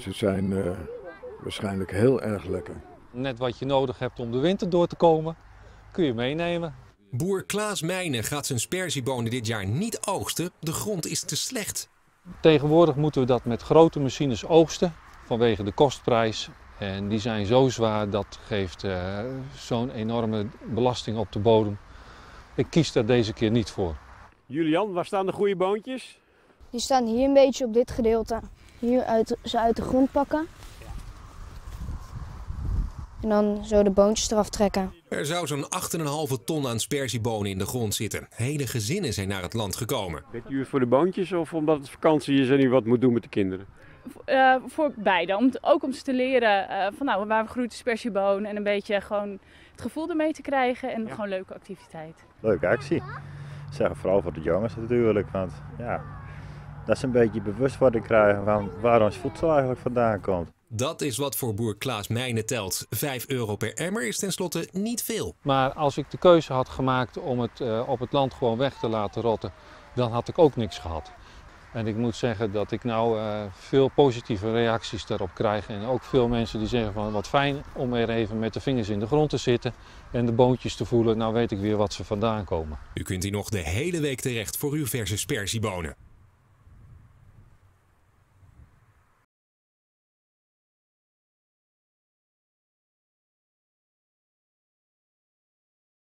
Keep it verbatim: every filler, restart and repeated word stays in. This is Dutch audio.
Ze zijn uh, waarschijnlijk heel erg lekker. Net wat je nodig hebt om de winter door te komen, kun je meenemen. Boer Klaas Meijnen gaat zijn sperziebonen dit jaar niet oogsten. De grond is te slecht. Tegenwoordig moeten we dat met grote machines oogsten vanwege de kostprijs. En die zijn zo zwaar, dat geeft uh, zo'n enorme belasting op de bodem. Ik kies daar deze keer niet voor. Julian, waar staan de goede boontjes? Die staan hier een beetje op dit gedeelte. Hier uit, ze uit de grond pakken. En dan zo de boontjes eraf trekken. Er zou zo'n acht komma vijf ton aan sperziebonen in de grond zitten. Hele gezinnen zijn naar het land gekomen. Bent u voor de boontjes of omdat het vakantie is en u wat moet doen met de kinderen? Uh, voor beide. Om, ook om ze te leren uh, van nou, waar groeit de sperzieboon en een beetje gewoon het gevoel ermee te krijgen en ja. Gewoon leuke activiteit. Leuke actie. Zeg, vooral voor de jongens natuurlijk, want ja, dat ze een beetje bewustwording krijgen van waar ons voedsel eigenlijk vandaan komt. Dat is wat voor boer Klaas Meijnen telt. vijf euro per emmer is tenslotte niet veel. Maar als ik de keuze had gemaakt om het uh, op het land gewoon weg te laten rotten, dan had ik ook niks gehad. En ik moet zeggen dat ik nou uh, veel positieve reacties daarop krijg. En ook veel mensen die zeggen van wat fijn om weer even met de vingers in de grond te zitten en de boontjes te voelen. Nou weet ik weer wat ze vandaan komen. U kunt hier nog de hele week terecht voor uw verse sperziebonen.